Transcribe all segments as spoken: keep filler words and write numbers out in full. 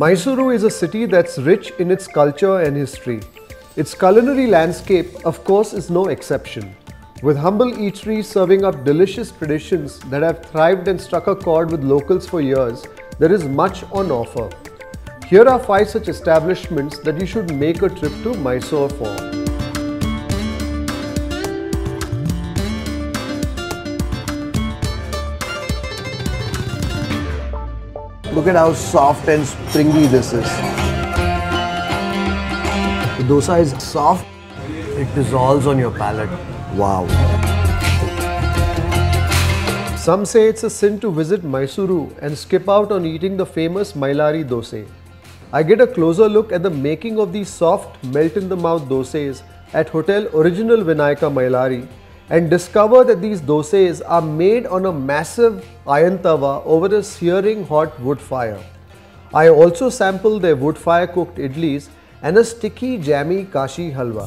Mysuru is a city that's rich in its culture and history. Its culinary landscape, of course, is no exception, with humble eateries serving up delicious traditions that have thrived and struck a chord with locals for years. There is much on offer. Here are five such establishments that you should make a trip to Mysore for. Look at how soft and springy this is. The dosa is soft, it dissolves on your palate. Wow. Some say it's a sin to visit Mysuru and skip out on eating the famous Mylari dosa. I get a closer look at the making of these soft, melt-in-the-mouth dosas at Hotel Original Vinayaka Mylari and discover that these dosas are made on a massive iron tawa over a searing hot wood fire. I also sample their wood fire cooked idlis and a sticky jammy kashi halwa.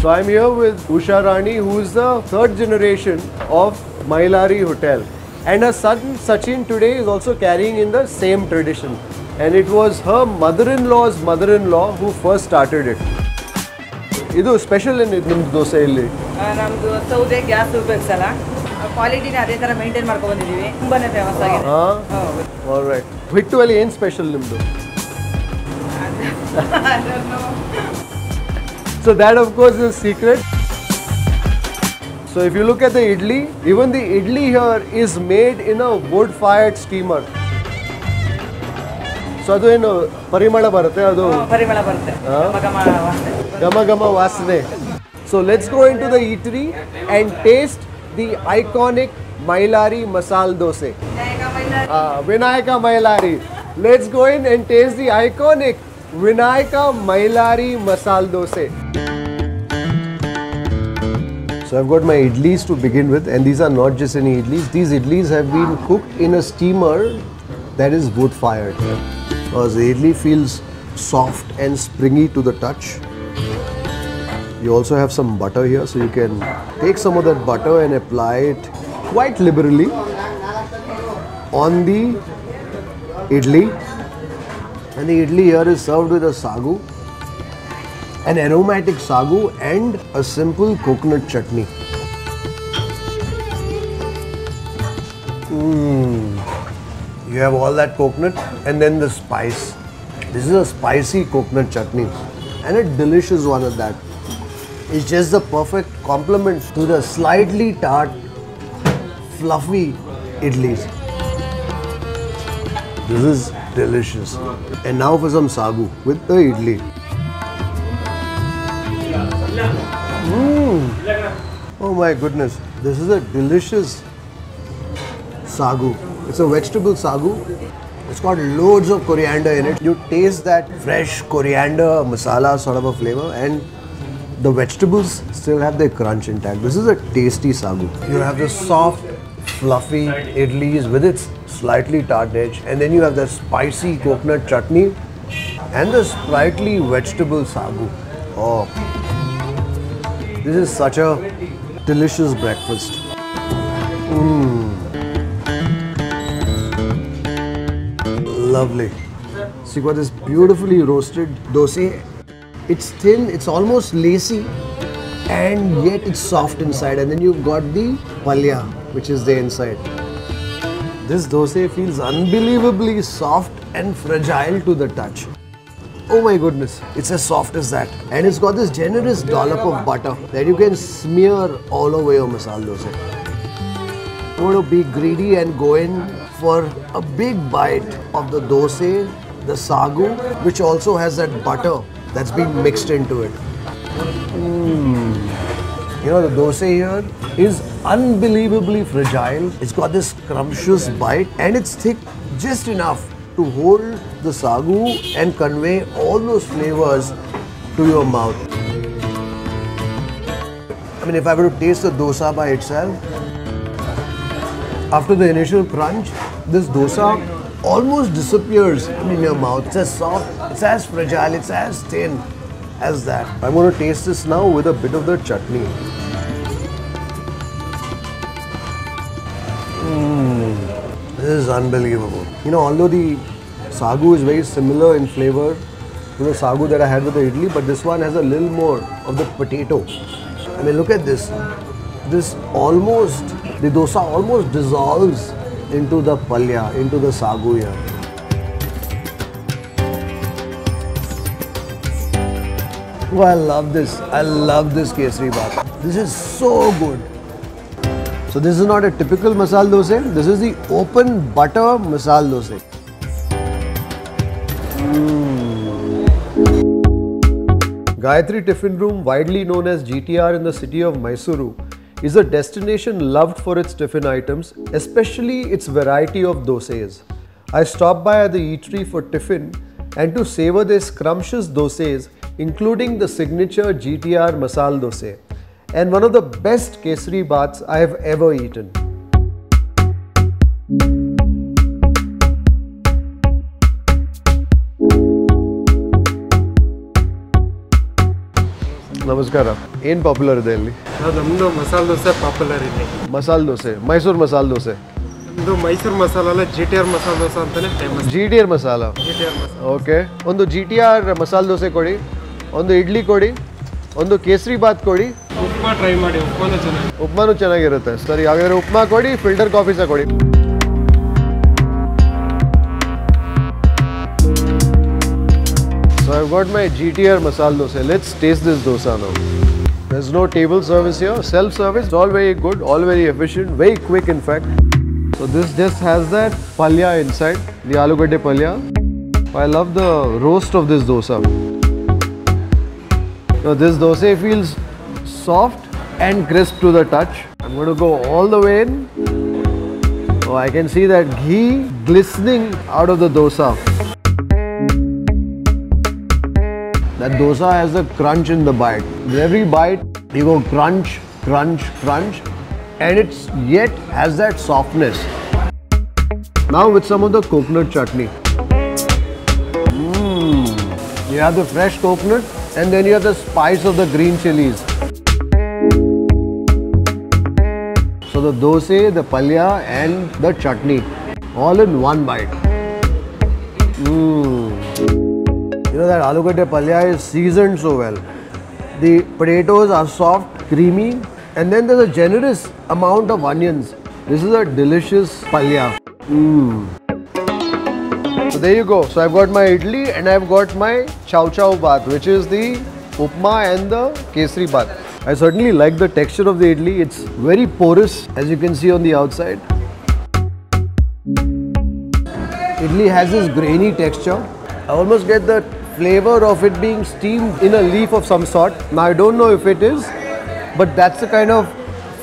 So I'm here with Usha Rani, who is the third generation of Mylari Hotel, and her son Sachin today is also carrying in the same tradition, and it was her mother-in-law's mother-in-law who first started it. Idu special in nimdu dosa illi namdu saude gas upayoga sala quality na adhe tara maintain marko bandidivi tumbane famous agide. All right, Victually in special nimdu? I don't know. So that of course is a secret. So if you look at the idli, even the idli here is made in a wood fired steamer. So adu eno Parimala Bharti adu Parimala Bharti Gama Gama Vasne. So let's go into the eatery and taste the iconic Mylari Masala Dosa. Ah, Vinayaka Mylari. Let's go in and taste the iconic Vinayaka Mylari Masala Dosa. So I've got my idlis to begin with, and these are not just any idlis. These idlis have been cooked in a steamer that is wood fired. Because the idli feels soft and springy to the touch. You also have some butter here, so you can take some of that butter and apply it quite liberally on the idli. And the idli here is served with a sagu, an aromatic sagu and a simple coconut chutney. Mm. You have all that coconut and then the spice. This is a spicy coconut chutney and a delicious one at that. It's just the perfect complement to the slightly tart, fluffy idlis. This is delicious. And now for some sagu with the idli. Mm. Oh my goodness, this is a delicious sagu. It's a vegetable sagu. It's got loads of coriander in it. You taste that fresh coriander masala sort of a flavor, and the vegetables still have their crunch intact. This is a tasty sagu. You have the soft, fluffy idlis with its slightly tart edge, and then you have the spicy coconut chutney and the sprightly vegetable sagu. Oh, this is such a delicious breakfast. Mm. Lovely. So you got this beautifully roasted dosa. It's thin, it's almost lacy, and yet it's soft inside, and then you've got the palya, which is the inside. This dosa feels unbelievably soft and fragile to the touch. Oh my goodness, it's as soft as that. And it's got this generous dollop of butter that you can smear all over your masala dosa. You want to be greedy and go in for a big bite of the dosa, the sagu, which also has that butter that's been mixed into it. Mm. You know, the dosa here is unbelievably fragile. It's got this scrumptious bite and it's thick just enough to hold the sagu and convey all those flavors to your mouth. I mean, if I were to taste the dosa by itself, after the initial crunch, this dosa almost disappears in your mouth. It's as soft, it's as fragile, it's as thin as that. I'm going to taste this now with a bit of the chutney. is unbelievable. You know, although the sagu is very similar in flavor to the sagu that I had with the idli, but this one has a little more of the potato. I mean, look at this. This almost, the dosa almost dissolves into the palya, into the sagu here. Oh, I love this. I love this kesari bath. This is so good. So this is not a typical masala dosa. This is the open butter masala dosa. Mm. Gayatri Tiffin Room, widely known as G T R in the city of Mysuru, is a destination loved for its tiffin items, especially its variety of dosas. I stopped by at the eatery for tiffin and to savour their scrumptious dosas, including the signature G T R Masala Dosa, and one of the best kesari baths I have ever eaten. Namaskara. Ain't popular in Delhi. No, no, masala dosa popular in Delhi. Masala dosa, Mysore masala dosa. No, Mysore masala la G T R masala dosa antane famous. G T R masala. G T R masala. Okay. Ondo G T R masala dosa kodi, ondo idli kodi, ondo kesari bath kodi. Upma try madi, upma nu chenagi. Upma nu chenagi irutte. Sari hagare upma kodi, filter coffee sa kodi. So I've got my G T R masala dosa. Let's taste this dosa now. There's no table service here. Self-service. It's all very good, all very efficient, very quick in fact. So this just has that palya inside, the alugade palya. I love the roast of this dosa. Now this dosa feels soft and crisp to the touch. I'm going to go all the way in. Oh, I can see that ghee glistening out of the dosa. That dosa has a crunch in the bite. With every bite, you go crunch, crunch, crunch, and it yet has that softness. Now with some of the coconut chutney. Mm. You have the fresh coconut and then you have the spice of the green chilies. So the dosa, the palya and the chutney, all in one bite. Mm. You know that alugade palya is seasoned so well. The potatoes are soft, creamy, and then there's a generous amount of onions. This is a delicious palya. Mm. So there you go. So I've got my idli and I've got my chow chow bath, which is the upma and the kesari bath. I certainly like the texture of the idli. It's very porous, as you can see on the outside. Idli has this grainy texture. I almost get the flavor of it being steamed in a leaf of some sort. Now I don't know if it is, but that's the kind of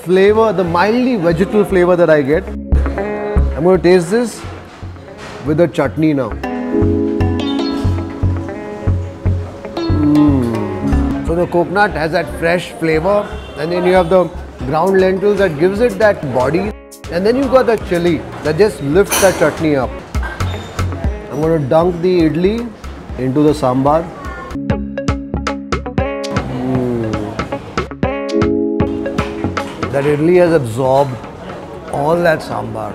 flavor, the mildly vegetal flavor that I get. I'm going to taste this with the chutney now. Mm. So the coconut has that fresh flavor, and then you have the ground lentils that gives it that body, and then you've got the chili that just lifts the chutney up. I'm going to dunk the idli into the sambar. Mm. That idli has absorbed all that sambar.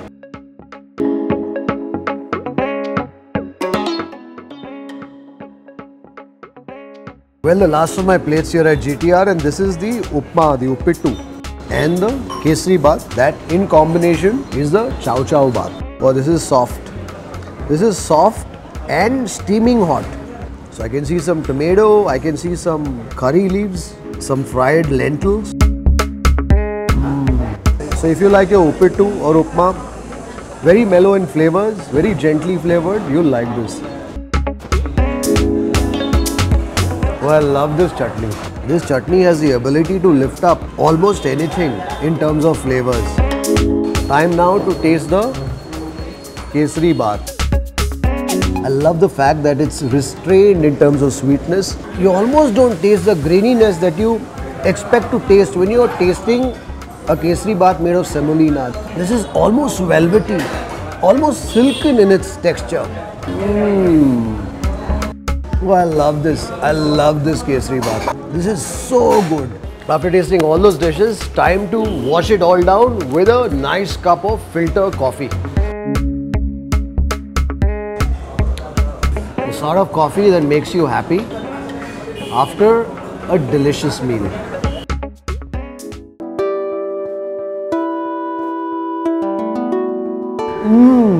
Well, the last of my plates here at G T R, and this is the upma, the uppittu, and the kesari bath. That in combination is the chow chow bath. Oh, this is soft. This is soft and steaming hot. So I can see some tomato, I can see some curry leaves, some fried lentils. Mm. So if you like your uppittu or upma, very mellow in flavors, very gently flavored, you'll like this. Oh, I love this chutney. This chutney has the ability to lift up almost anything in terms of flavors. Time now to taste the kesari bath. I love the fact that it's restrained in terms of sweetness. You almost don't taste the graininess that you expect to taste when you're tasting a kesari bath made of semolina. This is almost velvety, almost silken in its texture. Mm. Oh, I love this. I love this kesari bath. This is so good. After tasting all those dishes, time to wash it all down with a nice cup of filter coffee. sort of coffee that makes you happy after a delicious meal. Mmm,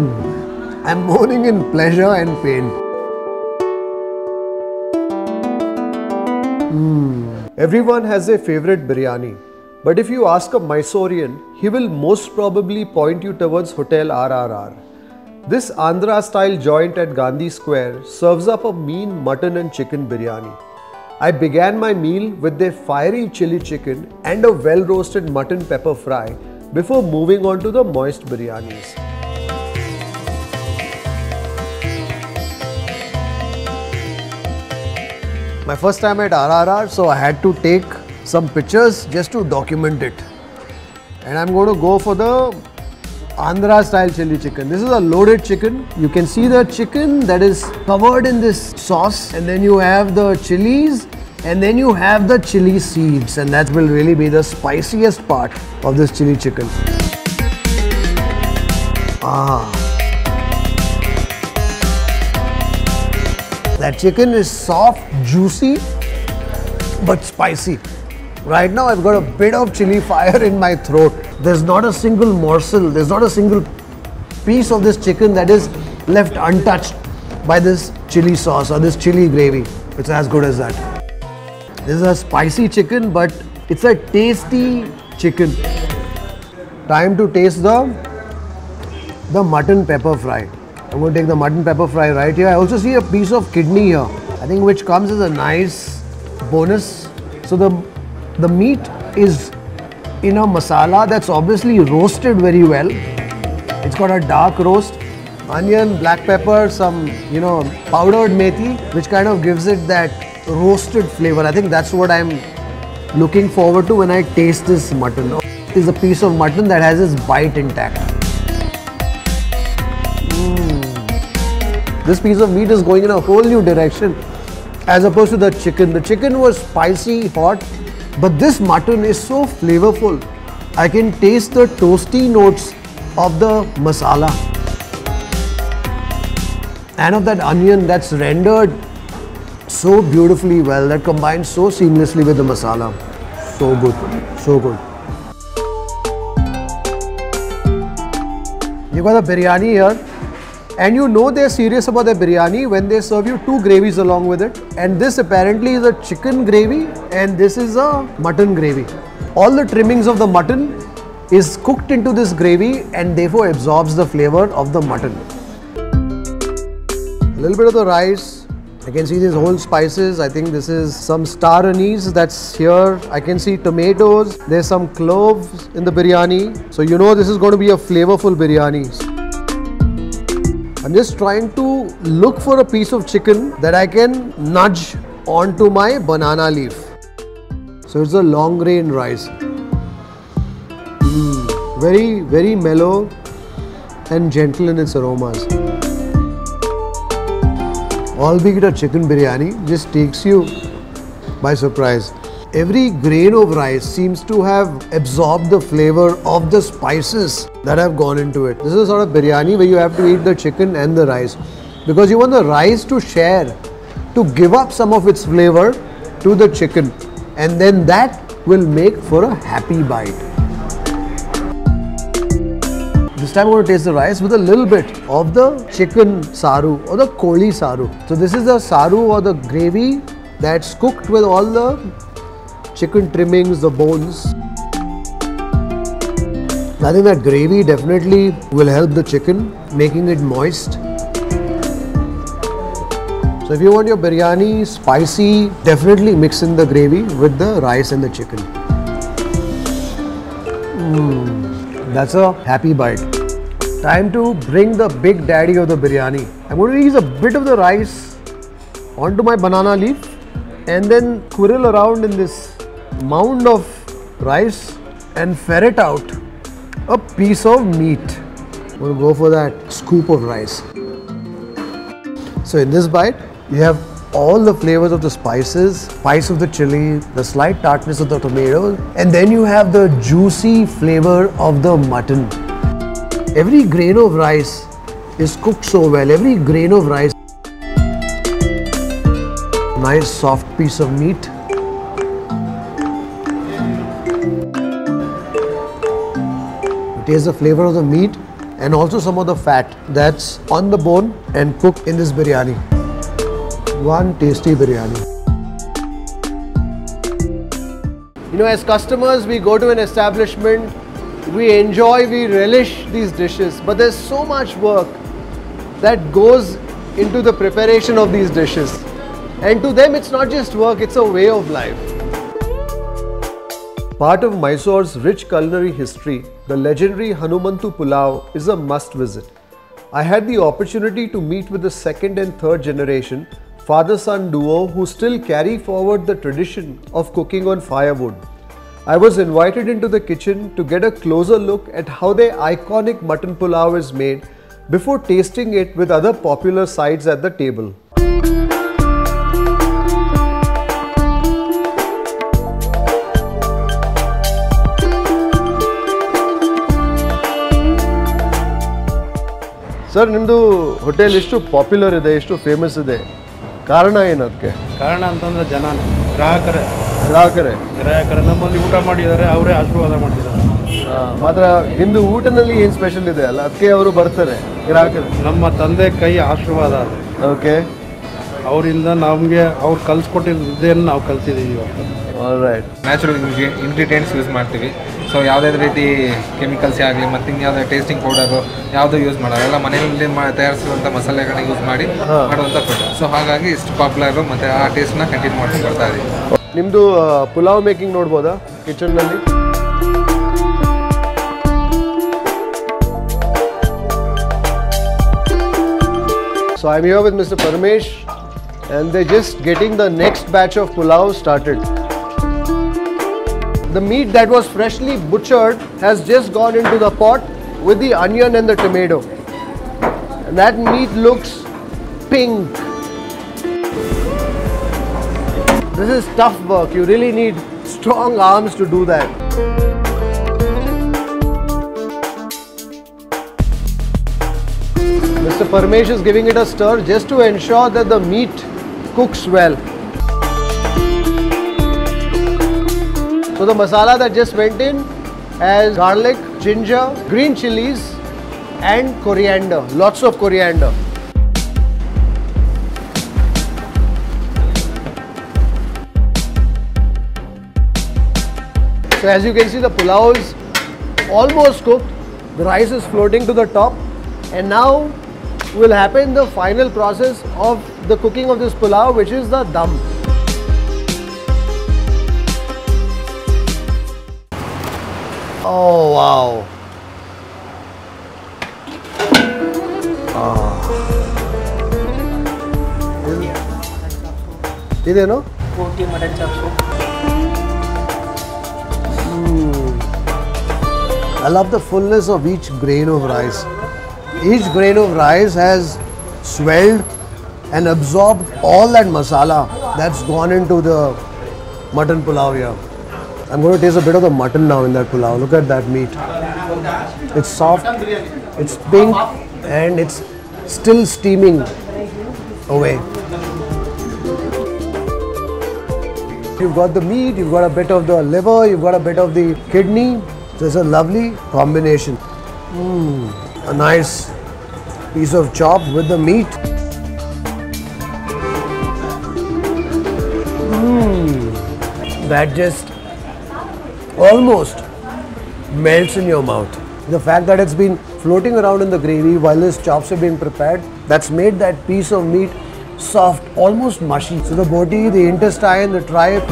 I'm mourning in pleasure and pain. Mmm. Everyone has a favorite biryani. But if you ask a Mysorean, he will most probably point you towards Hotel R R R. This Andhra-style joint at Gandhi Square serves up a mean mutton and chicken biryani. I began my meal with their fiery chili chicken and a well-roasted mutton pepper fry before moving on to the moist biryanis. My first time at R R R, so I had to take some pictures just to document it. And I'm going to go for the Andhra style chili chicken. This is a loaded chicken. You can see the chicken that is covered in this sauce, and then you have the chilies, and then you have the chili seeds, and that will really be the spiciest part of this chili chicken. Ah. That chicken is soft, juicy, but spicy. Right now I've got a bit of chili fire in my throat. There's not a single morsel, there's not a single piece of this chicken that is left untouched by this chili sauce or this chili gravy. It's as good as that. This is a spicy chicken, but it's a tasty chicken. Time to taste the, the mutton pepper fry. I'm going to take the mutton pepper fry right here. I also see a piece of kidney here, I think, which comes as a nice bonus. So the The meat is in a masala that's obviously roasted very well. It's got a dark roast, onion, black pepper, some, you know, powdered methi, which kind of gives it that roasted flavor. I think that's what I'm looking forward to when I taste this mutton. It's a piece of mutton that has its bite intact. Mm. This piece of meat is going in a whole new direction as opposed to the chicken. The chicken was spicy, hot. But this mutton is so flavorful. I can taste the toasty notes of the masala and of that onion that's rendered so beautifully well, that combines so seamlessly with the masala. So good, so good. You got the biryani here, and you know they're serious about their biryani when they serve you two gravies along with it. And this apparently is a chicken gravy and this is a mutton gravy. All the trimmings of the mutton is cooked into this gravy and therefore absorbs the flavor of the mutton. A little bit of the rice. I can see these whole spices. I think this is some star anise that's here. I can see tomatoes. There's some cloves in the biryani. So you know this is going to be a flavorful biryani. I'm just trying to look for a piece of chicken that I can nudge onto my banana leaf. So it's a long grain rice. Mm, very, very mellow and gentle in its aromas. Albeit a chicken biryani just takes you by surprise. Every grain of rice seems to have absorbed the flavor of the spices that have gone into it. This is a sort of biryani where you have to eat the chicken and the rice, because you want the rice to share, to give up some of its flavor to the chicken, and then that will make for a happy bite. This time I'm going to taste the rice with a little bit of the chicken saru or the koli saru. So this is the saru or the gravy that's cooked with all the chicken trimmings, the bones. I think that gravy definitely will help the chicken, making it moist. So if you want your biryani spicy, definitely mix in the gravy with the rice and the chicken. Mm, that's a happy bite. Time to bring the big daddy of the biryani. I'm going to use a bit of the rice onto my banana leaf and then swirl around in this mound of rice and ferret out a piece of meat. We'll go for that scoop of rice. So in this bite, you have all the flavors of the spices, spice of the chili, the slight tartness of the tomato, and then you have the juicy flavor of the mutton. Every grain of rice is cooked so well, every grain of rice. nice soft piece of meat. Taste the flavor of the meat and also some of the fat that's on the bone and cooked in this biryani. One tasty biryani. You know, as customers, we go to an establishment, we enjoy, we relish these dishes, but there's so much work that goes into the preparation of these dishes. And to them, it's not just work, it's a way of life. Part of Mysore's rich culinary history, the legendary Hanumanthu Pulao is a must visit. I had the opportunity to meet with the second and third generation father-son duo who still carry forward the tradition of cooking on firewood. I was invited into the kitchen to get a closer look at how their iconic mutton pulao is made before tasting it with other popular sides at the table. Sir, nimdu hotel is too popular, is too famous. कारण ಏನು ಅದಕ್ಕೆ ಕಾರಣ ಅಂತಂದ್ರೆ ಜನನೇ ಗ್ರಾಹಕರೇ ಗ್ರಾಹಕರೇ ಗ್ರಾಹಕರೇ ನಮ್ಮಲ್ಲಿ ಊಟ ಮಾಡಿದ್ದಾರೆ ಅವರೇ ಆಶೀರ್ವಾದ ಮಾಡ್ತಿದ್ದಾರೆ ಮಾತ್ರ ಇಂದು ಊಟದಲ್ಲಿ ಏನು ಸ್ಪೆಷಲ್ ಇದೆ ಅಲ್ಲ ಅದಕ್ಕೆ ಅವರು ಬರ್ತಾರೆ ಗ್ರಾಹಕರು ನಮ್ಮ ತಂದೆ ಕೈ ಆಶೀರ್ವಾದ ಓಕೆ ಅವರಿಂದ ನಮಗೆ ಅವರು ಕಲಿಸಿಕೊಟ್ಟಿದ್ದನ್ನು ನಾವು ಕಲಿತಿದ್ದೀವಿ all right natural ingredients use ಮಾಡ್ತೀವಿ ಸೊ ಯಾವುದೇ ರೀತಿ ಕೆಮಿಕಲ್ಸ್ ಆಗಲಿ ಮತ್ತು ಯಾವುದೇ ಟೇಸ್ಟಿಂಗ್ ಪೌಡರು ಯಾವುದೂ ಯೂಸ್ ಮಾಡೋಲ್ಲ ಎಲ್ಲ ಮನೆಯಲ್ಲಿ ತಯಾರಿಸುವಂಥ ಮಸಾಲೆಗಳನ್ನ ಯೂಸ್ ಮಾಡಿ ಮಾಡುವಂಥ ಫುಡ್ ಸೊ ಹಾಗಾಗಿ ಇಷ್ಟು ಪಾಪ್ಯುಲರು ಮತ್ತು ಆ ಟೇಸ್ಟ್ನ ಕಂಟಿನ್ಯೂ ಮಾಡ್ಕೊಂಡು ಬರ್ತಾ ಇದ್ದೀವಿ ನಿಮ್ಮದು ಪುಲಾವ್ ಮೇಕಿಂಗ್ ನೋಡ್ಬೋದಾ ಕಿಚನ್ನಲ್ಲಿ so I am here with mister Paramesh and they're just getting the next batch of pulao started. The meat that was freshly butchered has just gone into the pot with the onion and the tomato. And that meat looks pink. This is tough work. You really need strong arms to do that. Mister Paramesh is giving it a stir just to ensure that the meat cooks well. So the masala that just went in has garlic, ginger, green chilies and coriander, lots of coriander. So as you can see, the pulao is almost cooked, the rice is floating to the top and now will happen the final process of the cooking of this pulao, which is the dum. Oh wow! Ah. Is it no? Roti mutton chop soup. I love the fullness of each grain of rice. Each grain of rice has swelled and absorbed all that masala that's gone into the mutton pulao here. I'm going to taste a bit of the mutton now in that pulao. Look at that meat. It's soft, it's pink and it's still steaming away. You've got the meat, you've got a bit of the liver, you've got a bit of the kidney. So it's a lovely combination. Mm. A nice piece of chop with the meat. Mm, that just almost melts in your mouth. The fact that it's been floating around in the gravy while these chops are being prepared, that's made that piece of meat soft, almost mushy. So the body, the intestine, the tripe.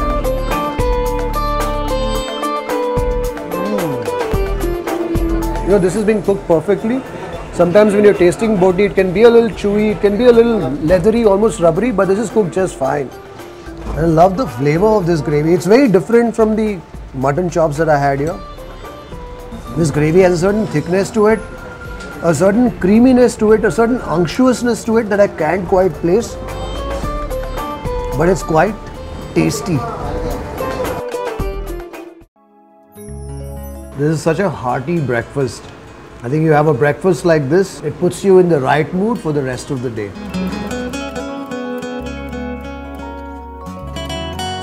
You know, this is being cooked perfectly. Sometimes when you're tasting boti, it can be a little chewy, it can be a little leathery, almost rubbery, but this is cooked just fine. I love the flavor of this gravy. It's very different from the mutton chops that I had here. This gravy has a certain thickness to it, a certain creaminess to it, a certain unctuousness to it that I can't quite place. But it's quite tasty. This is such a hearty breakfast. I think you have a breakfast like this, it puts you in the right mood for the rest of the day.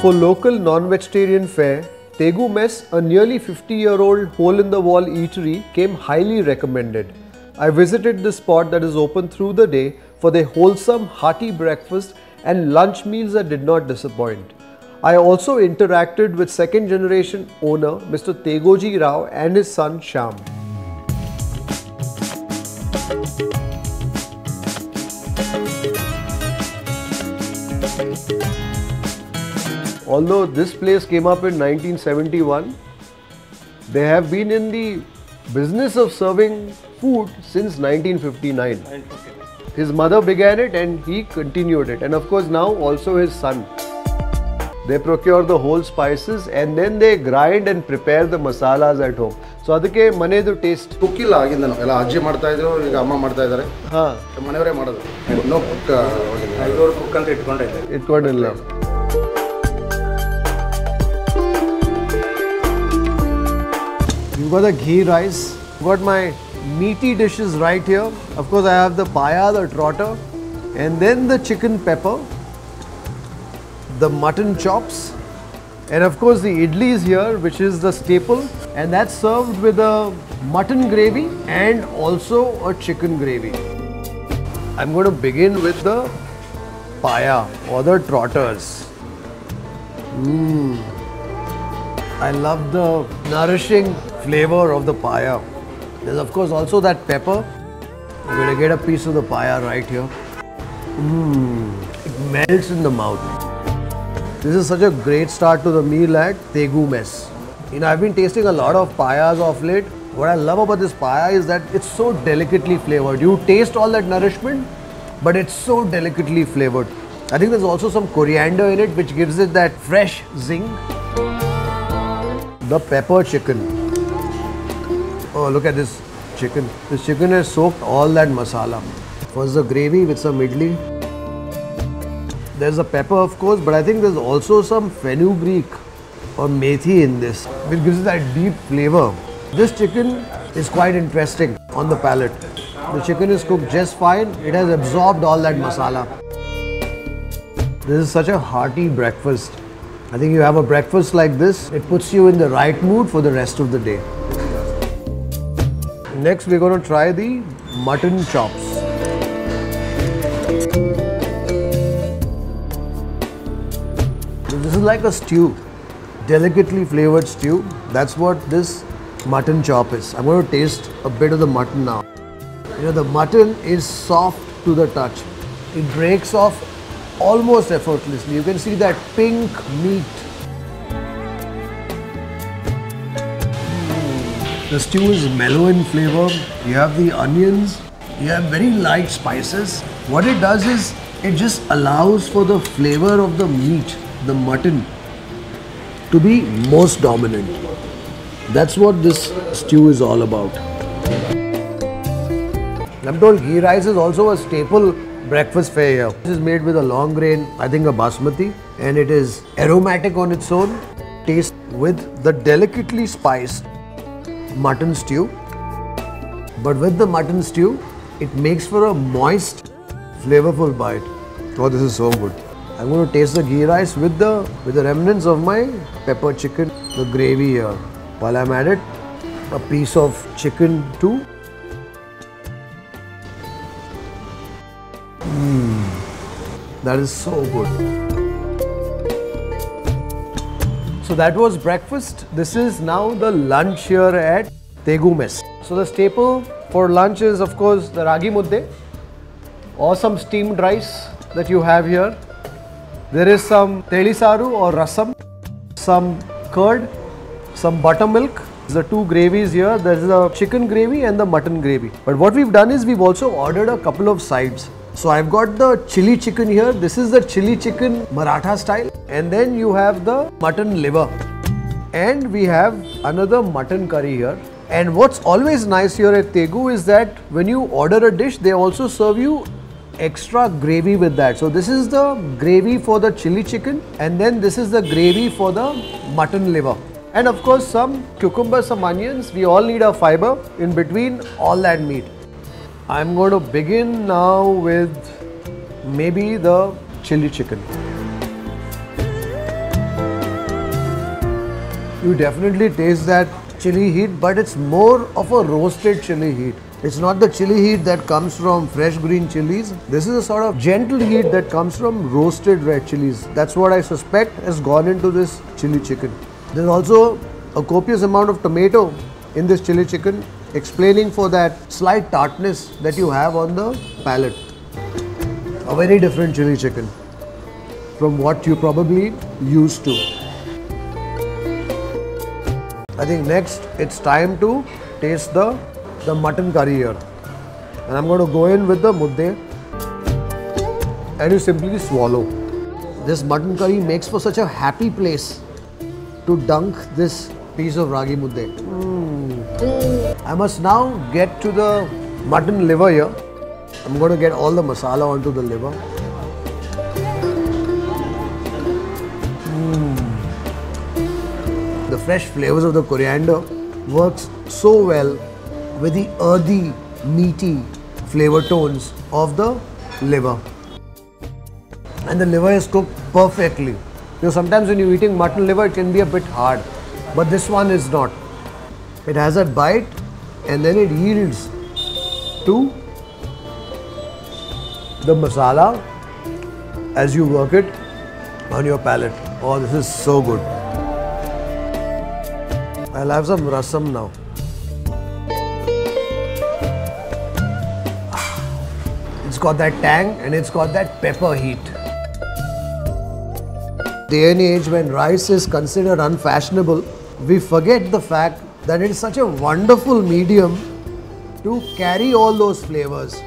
For local non-vegetarian fare, Tegu Mess, a nearly fifty year old hole-in-the-wall eatery, came highly recommended. I visited this spot that is open through the day for their wholesome, hearty breakfast and lunch meals that did not disappoint. I also interacted with second generation owner Mister Tegoji Rao and his son Shyam. Although this place came up in nineteen seventy-one, they have been in the business of serving food since nineteen fifty-nine. His mother began it and he continued it, and of course now also his son. They procure the whole spices and then they grind and prepare the masalas at home. So ಅದಕ್ಕೆ ಮನೆದು taste ಕುಕ್ಕಿಲ್ಲ ಆಗಿಂದ ಎಲ್ಲ ಅಜ್ಜಿ ಮಾಡ್ತಾ ಇದ್ರು, ಈಗ ಅಮ್ಮ ಮಾಡ್ತಾ ಇದ್ದಾರೆ. ಹಾ, ಮನೆಯವರೇ ಮಾಡೋದು. ನೋ ಕುಕ್ ಐದೋರು ಕುಕ್ ಅಂತ ಇಟ್ಕೊಂಡಿದ್ದೆ. ಇಟ್ಕೊಂಡಿಲ್ಲ. You got the ghee rice. You got my meaty dishes right here. Of course, I have the paya, the trotter, and then the chicken pepper, the mutton chops, and of course the idli is here, which is the staple, and that's served with a mutton gravy and also a chicken gravy. I'm going to begin with the paya or the trotters. Mmm. I love the nourishing flavor of the paya. There's of course also that pepper. I'm going to get a piece of the paya right here. Mmm. It melts in the mouth. This is such a great start to the meal at Tegu Mess. You know, I've been tasting a lot of payas of late. What I love about this paya is that it's so delicately flavored. You taste all that nourishment, but it's so delicately flavored. I think there's also some coriander in it, which gives it that fresh zing. The pepper chicken. Oh, look at this chicken. This chicken has soaked all that masala. First the gravy with some idli. There's a pepper, of course, but I think there's also some fenugreek or methi in this, which gives it that deep flavor. This chicken is quite interesting on the palate. The chicken is cooked just fine. It has absorbed all that masala. This is such a hearty breakfast. I think you have a breakfast like this, it puts you in the right mood for the rest of the day. Next, we're going to try the mutton chops. This is like a stew, delicately flavored stew. That's what this mutton chop is. I'm going to taste a bit of the mutton now. You know, the mutton is soft to the touch. It breaks off almost effortlessly. You can see that pink meat. Mm. The stew is mellow in flavor. You have the onions. You have very light spices. What it does is, it just allows for the flavor of the meat, the mutton, to be most dominant. That's what this stew is all about. I'm told ghee rice is also a staple breakfast fare here. This is made with a long grain, I think a basmati, and it is aromatic on its own. Taste with the delicately spiced mutton stew. But with the mutton stew, it makes for a moist, flavorful bite. Oh, this is so good. I'm going to taste the ghee rice with the with the remnants of my pepper chicken, the gravy here. While I'm at it, a piece of chicken too. Mmm, that is so good. So that was breakfast. This is now the lunch here at Tegu Mess. So the staple for lunch is of course the ragi mudde or some steamed rice that you have here. There is some telisaru or rasam, some curd, some buttermilk. The two gravies here, there is the chicken gravy and the mutton gravy. But what we've done is we've also ordered a couple of sides. So I've got the chili chicken here. This is the chili chicken Maratha style. And then you have the mutton liver. And we have another mutton curry here. And what's always nice here at Tegu is that when you order a dish, they also serve you extra gravy with that. So this is the gravy for the chili chicken, and then this is the gravy for the mutton liver, and of course some cucumber, some onions. We all need our fiber in between all that meat. I'm going to begin now with maybe the chili chicken. you definitely taste that chili heat, but it's more of a roasted chili heat. It's not the chili heat that comes from fresh green chilies. This is a sort of gentle heat that comes from roasted red chilies. That's what I suspect has gone into this chili chicken. There's also a copious amount of tomato in this chili chicken, explaining for that slight tartness that you have on the palate. A very different chili chicken from what you probably used to. I think next it's time to taste the the mutton curry here, and I'm going to go in with the mudde, and you simply swallow. This mutton curry makes for such a happy place to dunk this piece of ragi mudde. Mm. I must now get to the mutton liver here. I'm going to get all the masala onto the liver. Mm. The fresh flavors of the coriander works so well with the earthy, meaty flavor tones of the liver. And the liver is cooked perfectly. You know, sometimes when you're eating mutton liver, it can be a bit hard, but this one is not. It has that bite and then it yields to the masala as you work it on your palate. Oh, this is so good. I'll have some rasam now. It's got that tang and it's got that pepper heat. Day and age when rice is considered unfashionable, we forget the fact that it's such a wonderful medium to carry all those flavors,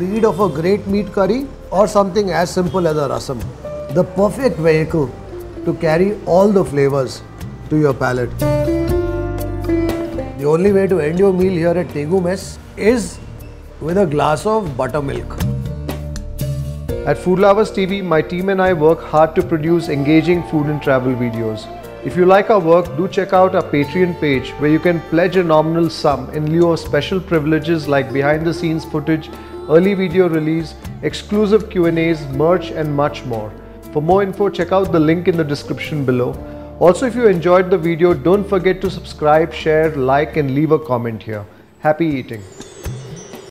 be it of a great meat curry or something as simple as a rasam. The perfect vehicle to carry all the flavors to your palate. The only way to end your meal here at Tegu Mess is with a glass of buttermilk. At Food Lovers T V, my team and I work hard to produce engaging food and travel videos. If you like our work, do check out our Patreon page where you can pledge a nominal sum in lieu of special privileges like behind the scenes footage, early video release, exclusive Q and A's, merch and much more. For more info, check out the link in the description below. Also, if you enjoyed the video, don't forget to subscribe, share, like and leave a comment here. Happy eating!